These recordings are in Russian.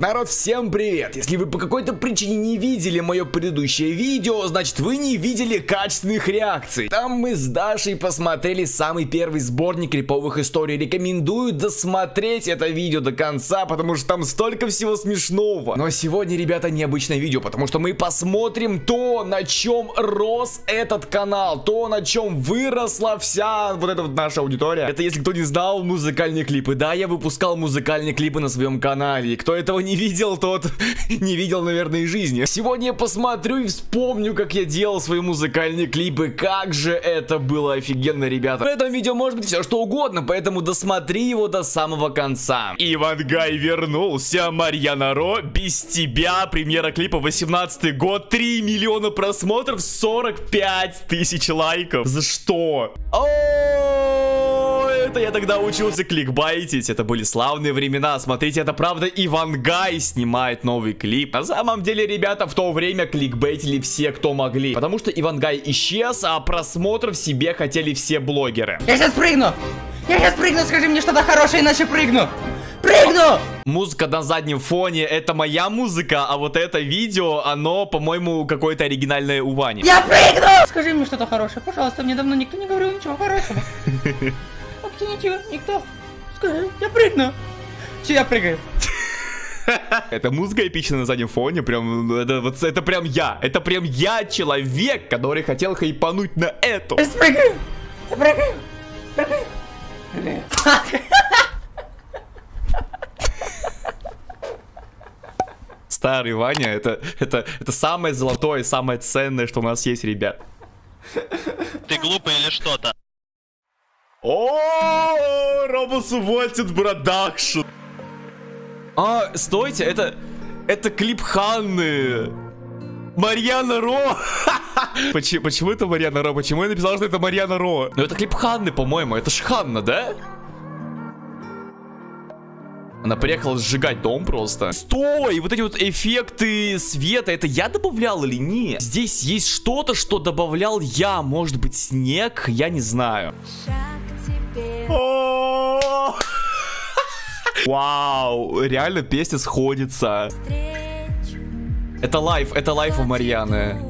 Народ, всем привет! Если вы по какой-то причине не видели мое предыдущее видео, значит вы не видели качественных реакций. Там мы с Дашей посмотрели самый первый сборник риповых историй. Рекомендую досмотреть это видео до конца, потому что там столько всего смешного. Но сегодня, ребята, необычное видео, потому что мы посмотрим то, на чем рос этот канал, то, на чем выросла вся вот эта вот наша аудитория. Это, если кто не знал, музыкальные клипы. Да, я выпускал музыкальные клипы на своем канале, и кто этого не видел, тот не видел, наверное, и жизни. Сегодня я посмотрю и вспомню, как я делал свои музыкальные клипы. Как же это было офигенно, ребята. В этом видео может быть все что угодно, поэтому досмотри его до самого конца. Ивангай вернулся, Марьяна Ро, без тебя. Премьера клипа, 18 год, 3 миллиона просмотров, 45 тысяч лайков. За что? Это я тогда учился кликбайтить. Это были славные времена. Смотрите, это правда, Ивангай снимает новый клип. На самом деле, ребята, в то время кликбейтили все, кто могли, потому что Ивангай исчез, а просмотров себе хотели все блогеры. Я сейчас прыгну! Я сейчас прыгну! Скажи мне что-то хорошее, иначе прыгну! Прыгну! Музыка на заднем фоне, это моя музыка, а вот это видео, оно, по-моему, какое-то оригинальное у Вани. Я прыгну! Скажи мне что-то хорошее, пожалуйста, мне давно никто не говорил ничего хорошего. Ничего, никто. Скажи, я прыгну. Все, я прыгаю. Это музыка эпичная на заднем фоне. Прям, это прям я. Это прям я, человек, который хотел хайпануть на эту. Я прыгаю. Я прыгаю. Прыгаю. Прыгаю. Старый Ваня, это самое золотое, самое ценное, что у нас есть, ребят. Ты глупый или что-то? О, Рома Субботин продакшн. А, стойте, это клип Ханны. Марьяна Ро. Почему это Марьяна Ро? Почему я написал, что это Марьяна Ро? Ну это клип Ханны, по-моему. Это ж Ханна, да? Она приехала сжигать дом просто. Стой! Вот эти вот эффекты света, это я добавлял или нет? Здесь есть что-то, что добавлял я. Может быть, снег? Я не знаю. Вау, реально песня сходится. Это лайф у Марьяны.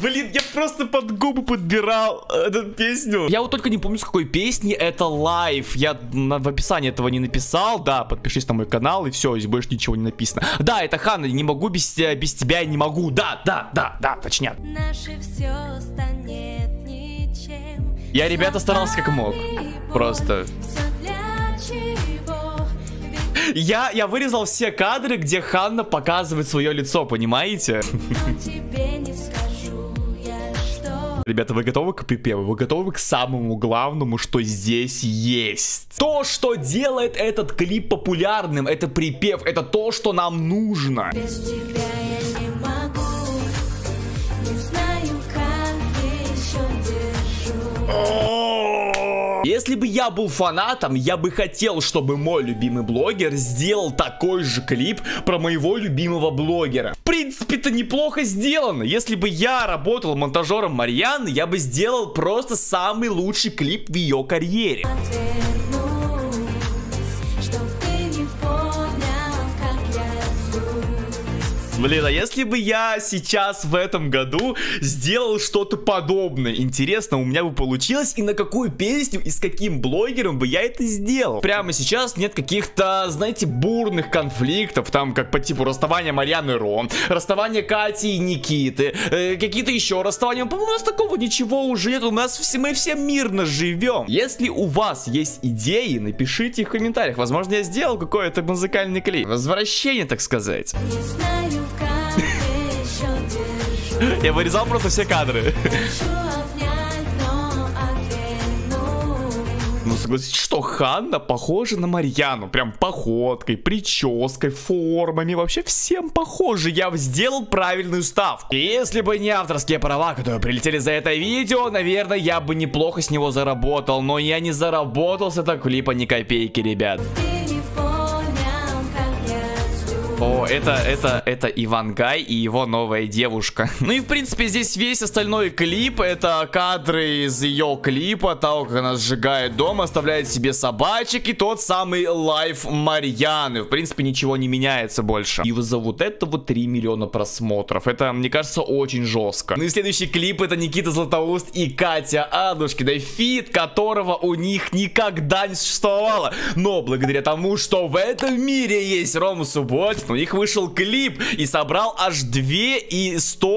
Блин, я просто под губы подбирал эту песню. Я вот только не помню, с какой песни это лайв. Я в описании этого не написал. Да, подпишись на мой канал, и все, здесь больше ничего не написано. Да, это Ханна, не могу без тебя, не могу. Да, точняк. Наше все станет ничем. Я, ребята, старался как мог. Просто. Я вырезал все кадры, где Ханна показывает свое лицо, понимаете? Ребята, вы готовы к припеву? Вы готовы к самому главному, что здесь есть? То, что делает этот клип популярным, это припев, это то, что нам нужно. Без тебя я не могу, не знаю, как еще держу. Если бы я был фанатом, я бы хотел, чтобы мой любимый блогер сделал такой же клип про моего любимого блогера. В принципе, это неплохо сделано. Если бы я работал монтажером Марьяны, я бы сделал просто самый лучший клип в ее карьере. Блин, а если бы я сейчас в этом году сделал что-то подобное, интересно, у меня бы получилось, и на какую песню и с каким блогером бы я это сделал? Прямо сейчас нет каких-то, знаете, бурных конфликтов, там как по типу расставания Марьяны Ро, расставания Кати и Никиты, какие-то еще расставания. По-моему, у нас такого ничего уже нет, у нас все, мы все мирно живем. Если у вас есть идеи, напишите их в комментариях, возможно, я сделал какой-то музыкальный клип, возвращение, так сказать. Я вырезал просто все кадры. Ну, согласитесь, что Ханна похожа на Марьяну. Прям походкой, прической, формами. Вообще всем похоже. Я сделал правильную ставку. Если бы не авторские права, которые прилетели за это видео, наверное, я бы неплохо с него заработал. Но я не заработал с этого клипа ни копейки, ребят. Ты не понял, как я О, это Ивангай и его новая девушка. Ну и в принципе здесь весь остальной клип — это кадры из ее клипа, того как она сжигает дом, оставляет себе собачек, и тот самый лайф Марьяны. В принципе ничего не меняется больше. И за вот этого 3 миллиона просмотров. Это, мне кажется, очень жестко. Ну и следующий клип — это Никита Златоуст и Катя Адушкина, фит которого у них никогда не существовало. Но благодаря тому, что в этом мире есть Рома Субботин, у них вышел клип и собрал аж 2,1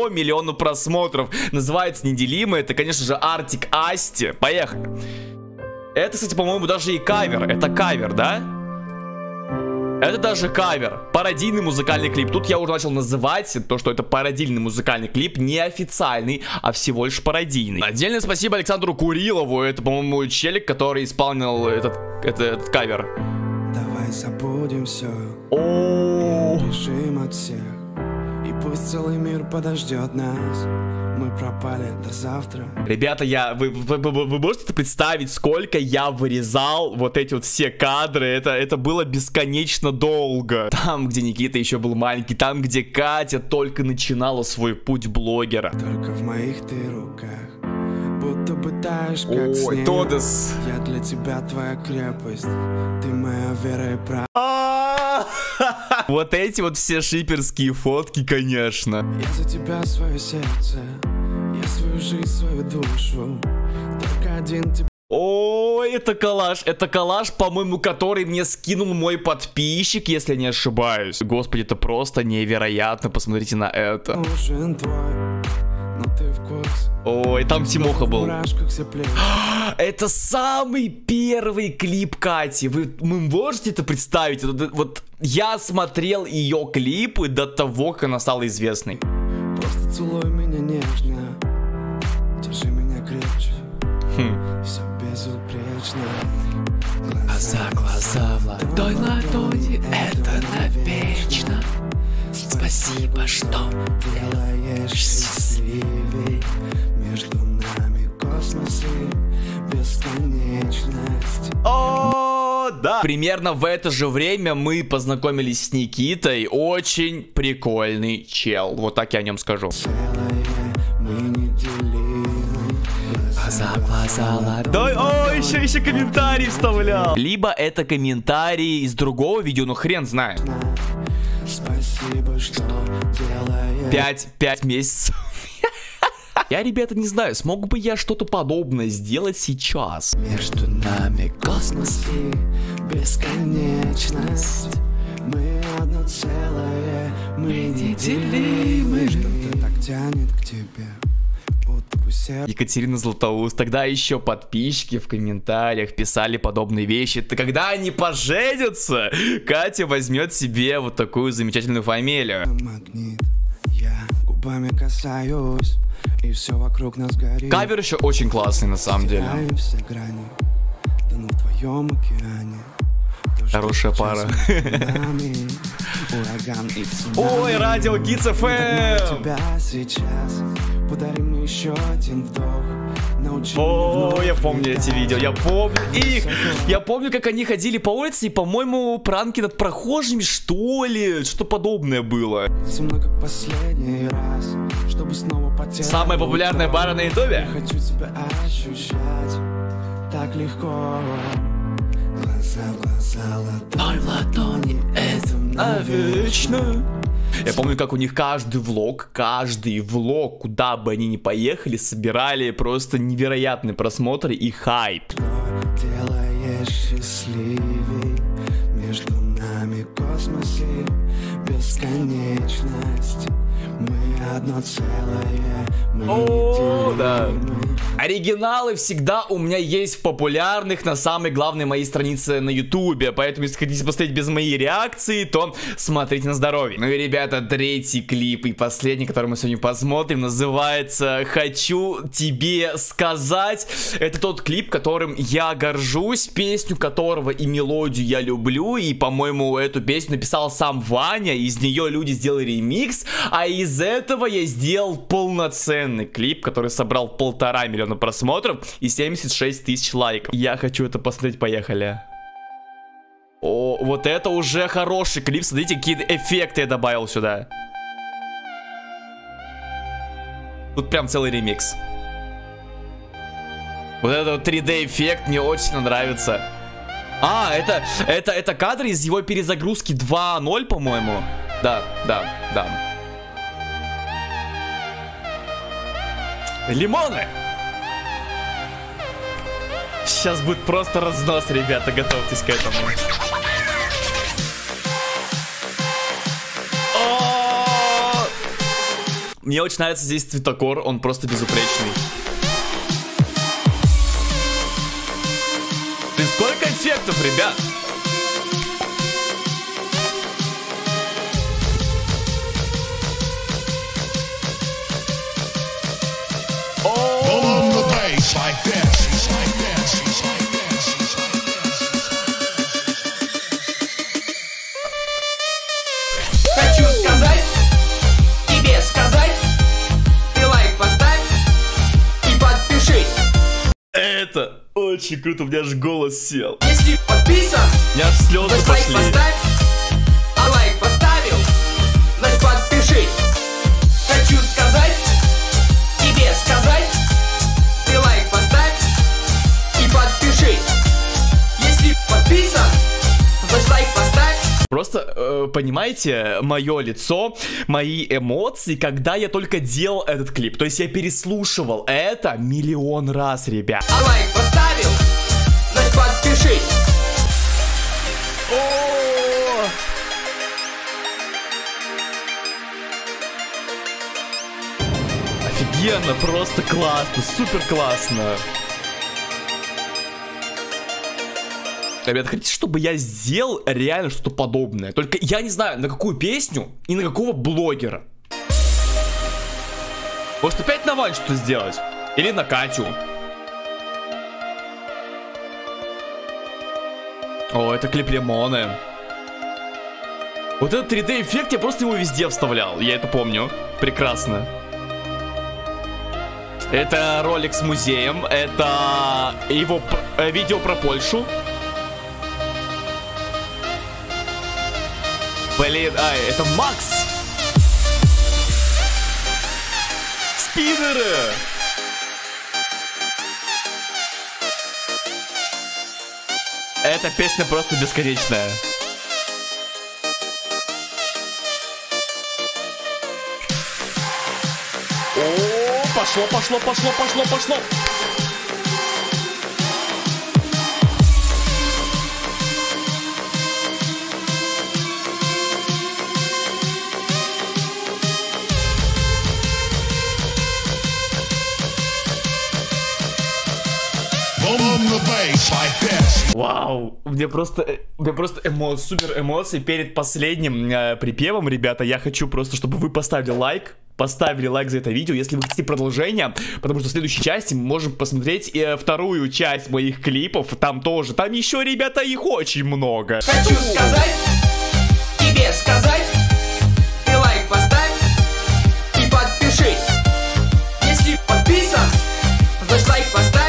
миллиона просмотров. Называется «Неделимые». Это, конечно же, Артик и Асти. Поехали. Это, кстати, по-моему, даже и кавер. Это кавер, да? Это даже кавер. Пародийный музыкальный клип. Тут я уже начал называть то, что это пародийный музыкальный клип. Не официальный, а всего лишь пародийный. Отдельное спасибо Александру Курилову. Это, по-моему, челик, который исполнил этот кавер. Давай забудем все. Бежим от всех. И пусть целый мир подождет нас. Мы пропали до завтра. Ребята, вы можете представить, сколько я вырезал вот эти вот все кадры? Это было бесконечно долго. Там, где Никита еще был маленький, там, где Катя только начинала свой путь блогера. Только в моих ты руках. Будто пытаешь, как с ней. Тодес. Я для тебя твоя крепость. Ты моя вера и правда. Вот эти вот все шиперские фотки, конечно. Я за тебя свое сердце, я свою жизнь, свою душу. Только один тебя. О, это коллаж, по-моему, который мне скинул мой подписчик, если не ошибаюсь. Господи, это просто невероятно, посмотрите на это. Нужен твой, но ты в курсе. Ой, там Тимоха был. Это самый первый клип Кати. Вы можете это представить? Вот я смотрел ее клипы до того, как она стала известной. Просто целуй меня нежно. Держи меня крепче. Все безупречно. Глаза, глаза, ладонь, ладони. Это навечно. Спасибо, что делаешь счастливей. Между нами космос и бесконечность. О, да! Примерно в это же время мы познакомились с Никитой. Очень прикольный чел. Вот так я о нем скажу. Ой, еще комментарий вставлял. Либо это комментарий из другого видео, но хрен знает. Спасибо, что делаешь. 5 месяцев. Я, ребята, не знаю, смог бы я что-то подобное сделать сейчас. Между нами космос и бесконечность. Мы одно целое, мы неделимы. Что-то так тянет к тебе. Екатерина Златоуст. Тогда еще подписчики в комментариях писали подобные вещи. Когда они поженятся, Катя возьмет себе вот такую замечательную фамилию. Магнит, я губами касаюсь, и все вокруг нас горит. Кавер еще очень классный на самом деле. Грани, да на твоем океане. Хорошая пара. Ой, Радио Кидс FM. Подари мне еще один вдох. О, я помню эти видео, я помню их. Я помню, как они ходили по улице, и, по-моему, пранки над прохожими, что ли, что подобное было. Со мной как последний раз, чтобы снова потерять. Самая популярная пара на ютубе. Хочу тебя ощущать так легко. Глаза, глаза, ладонь, ладони, это навечно. Я помню, как у них каждый влог, куда бы они ни поехали, собирали просто невероятные просмотры и хайп. Делаешь счастливей, между нами космос и бесконечность. Мы одно целое, мы неделимы. Да. Оригиналы всегда у меня есть в популярных на самой главной моей странице на ютубе. Поэтому, если хотите посмотреть без моей реакции, то смотрите на здоровье. Ну и, ребята, третий клип и последний, который мы сегодня посмотрим, называется «Хочу тебе сказать». Это тот клип, которым я горжусь, песню которого и мелодию я люблю. И, по-моему, эту песню написал сам Ваня. Из нее люди сделали ремикс, а из этого я сделал полноценный клип, который собрал 1,5 миллиона просмотров и 76 тысяч лайков. Я хочу это посмотреть, поехали. О, вот это уже хороший клип. Смотрите, какие эффекты я добавил сюда. Тут прям целый ремикс. Вот этот 3D эффект мне очень нравится. А, это кадры из его перезагрузки 2.0, по-моему. Да, да, да. Лимоны! Сейчас будет просто разнос, ребята, готовьтесь к этому. Мне очень нравится здесь цветокор, он просто безупречный. Ты сколько эффектов, ребят? Хочу сказать, тебе сказать, ты лайк поставь и подпишись. Это очень круто, у меня аж голос сел. Если подписан, у меня аж слезы пошли. Лайк поставь, а лайк поставил, значит подпишись. Хочу сказать, тебе сказать, ты лайк поставь и подпишись. Если подписан, значит лайк поставь. Просто, понимаете, мое лицо, мои эмоции, когда я только делал этот клип. То есть я переслушивал это миллион раз, ребят. А лайк поставил, значит подпишись. О-о-о-о. Офигенно, просто классно, супер классно. Ребят, хотите, чтобы я сделал реально что-то подобное? Только я не знаю, на какую песню и на какого блогера. Может, опять на Вань что-то сделать? Или на Катю? О, это клип «Лимоны». Вот этот 3D-эффект, я просто его везде вставлял. Я это помню. Прекрасно. Это ролик с музеем. Это его видео про Польшу. Блин, ай, это Макс Спиндеры. Эта песня просто бесконечная. О, пошло, пошло, пошло, пошло, пошло. Вау, у меня просто супер эмоции перед последним припевом, ребята. Я хочу просто, чтобы вы поставили лайк за это видео, если вы хотите продолжение, потому что в следующей части мы можем посмотреть вторую часть моих клипов. Там еще, ребята, их очень много. Хочу сказать, тебе сказать, ты лайк поставь и подпишись. Если подписан, значит лайк поставь.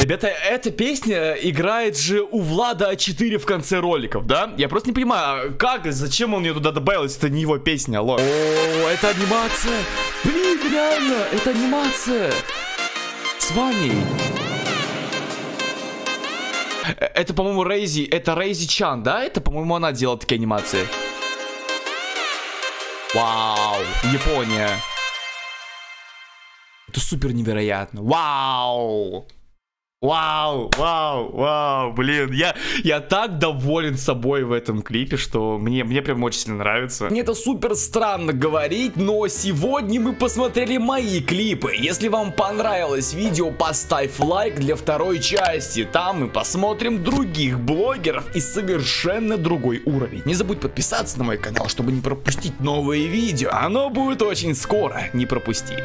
Ребята, эта песня играет же у Влада А4 в конце роликов, да? Я просто не понимаю, как, зачем он ее туда добавил, если это не его песня, алло. О, это анимация. Блин, реально, это анимация. С Ваней. Это, по-моему, Рейзи Чан, да? Это, по-моему, она делала такие анимации. Вау, Япония. Это супер невероятно. Вау. Вау, вау, вау, блин, я так доволен собой в этом клипе, что мне прям очень сильно нравится. Мне это супер странно говорить, но сегодня мы посмотрели мои клипы. Если вам понравилось видео, поставь лайк для второй части. Там мы посмотрим других блогеров и совершенно другой уровень. Не забудь подписаться на мой канал, чтобы не пропустить новые видео. Оно будет очень скоро, не пропусти.